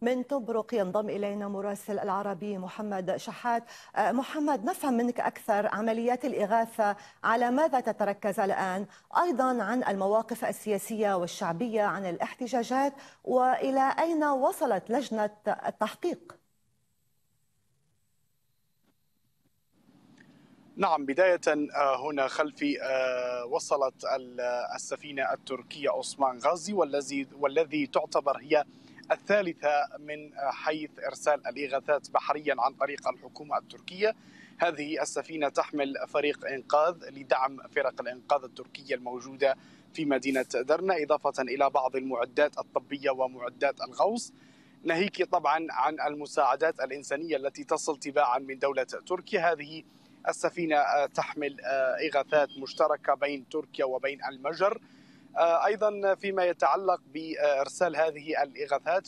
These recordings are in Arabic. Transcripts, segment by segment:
من طبرق ينضم إلينا مراسل العربي محمد شحات. محمد، نفهم منك أكثر عمليات الإغاثة على ماذا تتركز الآن، أيضا عن المواقف السياسية والشعبية عن الاحتجاجات، وإلى أين وصلت لجنة التحقيق؟ نعم، بداية هنا خلفي وصلت السفينة التركية أوسمان غازي والذي تعتبر هي الثالثة من حيث إرسال الإغاثات بحريا عن طريق الحكومة التركية. هذه السفينة تحمل فريق إنقاذ لدعم فرق الإنقاذ التركية الموجودة في مدينة درنة، إضافة إلى بعض المعدات الطبية ومعدات الغوص، ناهيك طبعا عن المساعدات الإنسانية التي تصل تباعا من دولة تركيا. هذه السفينة تحمل إغاثات مشتركة بين تركيا وبين المجر. أيضا فيما يتعلق بإرسال هذه الإغاثات،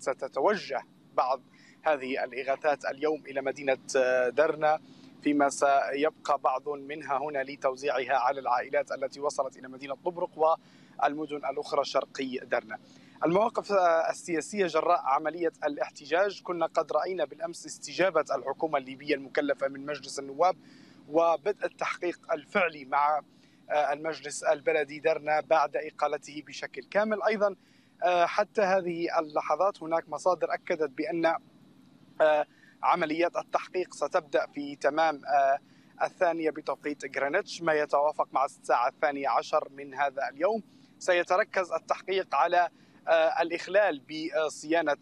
فستتوجه بعض هذه الإغاثات اليوم إلى مدينة درنة، فيما سيبقى بعض منها هنا لتوزيعها على العائلات التي وصلت إلى مدينة طبرق والمدن الأخرى شرقي درنة. المواقف السياسية جراء عملية الاحتجاج، كنا قد رأينا بالأمس استجابة الحكومة الليبية المكلفة من مجلس النواب وبدء التحقيق الفعلي مع المجلس البلدي درنة بعد إقالته بشكل كامل. أيضا حتى هذه اللحظات هناك مصادر أكدت بأن عمليات التحقيق ستبدأ في تمام 1:00 بتوقيت غرينتش، ما يتوافق مع 12:00 من هذا اليوم. سيتركز التحقيق على الإخلال بصيانة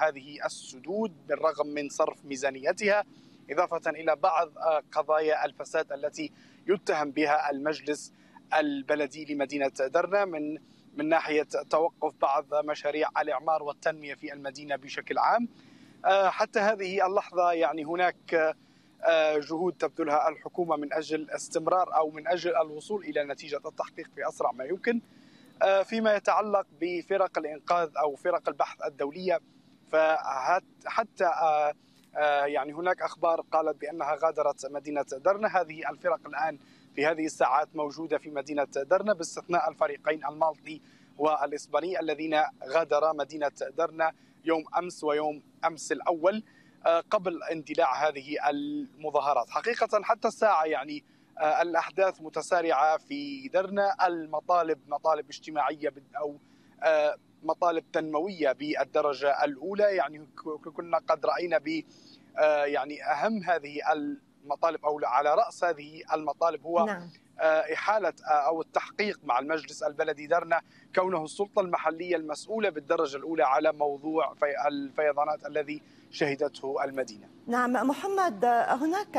هذه السدود بالرغم من صرف ميزانيتها، إضافة إلى بعض قضايا الفساد التي يتهم بها المجلس البلدي لمدينة درنة من ناحية توقف بعض مشاريع الإعمار والتنمية في المدينة بشكل عام. حتى هذه اللحظة يعني هناك جهود تبذلها الحكومة من أجل استمرار أو من أجل الوصول إلى نتيجة التحقيق في أسرع ما يمكن. فيما يتعلق بفرق الإنقاذ أو فرق البحث الدولية، فحتى يعني هناك أخبار قالت بأنها غادرت مدينة درنة. هذه الفرق الآن في هذه الساعات موجودة في مدينة درنة، باستثناء الفريقين المالطي والإسباني الذين غادرا مدينة درنة يوم أمس ويوم أمس الأول قبل اندلاع هذه المظاهرات. حقيقة حتى الساعة يعني الأحداث متسارعة في درنة. المطالب مطالب اجتماعية أو مطالب تنموية بالدرجة الأولى، يعني كنا قد رأينا ب يعني أهم هذه المطالب أو على رأس هذه المطالب هو إحالة أو التحقيق مع المجلس البلدي درنة، كونه السلطة المحلية المسؤولة بالدرجة الأولى على موضوع الفيضانات الذي شهدته المدينة. نعم محمد، هناك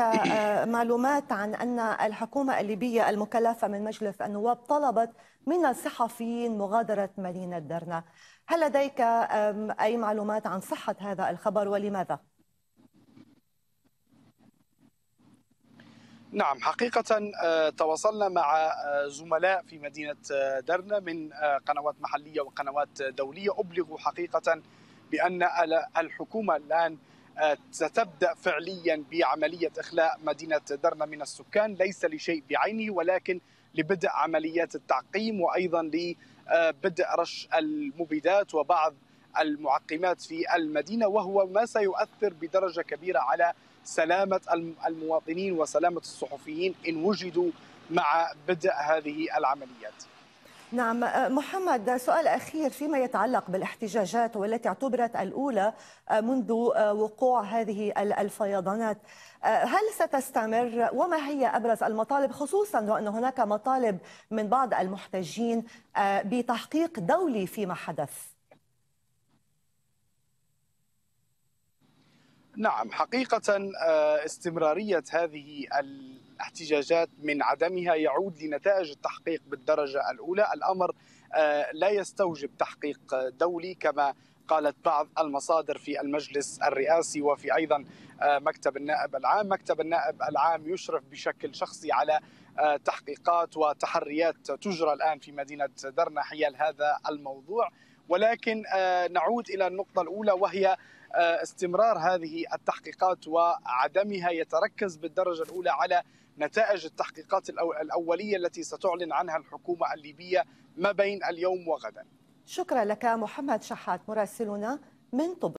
معلومات عن أن الحكومة الليبية المكلفة من مجلس النواب طلبت من الصحفيين مغادرة مدينة درنة. هل لديك أي معلومات عن صحة هذا الخبر ولماذا؟ نعم، حقيقة تواصلنا مع زملاء في مدينة درنة من قنوات محلية وقنوات دولية، أبلغوا حقيقة بأن الحكومة الآن ستبدأ فعليا بعملية إخلاء مدينة درنة من السكان، ليس لشيء بعينه ولكن لبدء عمليات التعقيم، وأيضا لبدء رش المبيدات وبعض المعقمات في المدينة، وهو ما سيؤثر بدرجة كبيرة على سلامة المواطنين وسلامة الصحفيين إن وجدوا مع بدء هذه العمليات. نعم محمد، سؤال أخير فيما يتعلق بالاحتجاجات والتي اعتبرت الأولى منذ وقوع هذه الفيضانات، هل ستستمر وما هي أبرز المطالب، خصوصا وأن هناك مطالب من بعض المحتجين بتحقيق دولي فيما حدث؟ نعم، حقيقة استمرارية هذه الاحتجاجات من عدمها يعود لنتائج التحقيق بالدرجة الأولى. الأمر لا يستوجب تحقيق دولي كما قالت بعض المصادر في المجلس الرئاسي وفي أيضا مكتب النائب العام. مكتب النائب العام يشرف بشكل شخصي على تحقيقات وتحريات تجرى الآن في مدينة درنة حيال هذا الموضوع، ولكن نعود إلى النقطة الأولى وهي استمرار هذه التحقيقات وعدمها. يتركز بالدرجة الأولى على نتائج التحقيقات الأولية التي ستعلن عنها الحكومة الليبية ما بين اليوم وغدا. شكرا لك محمد شحات مراسلنا من طبرق.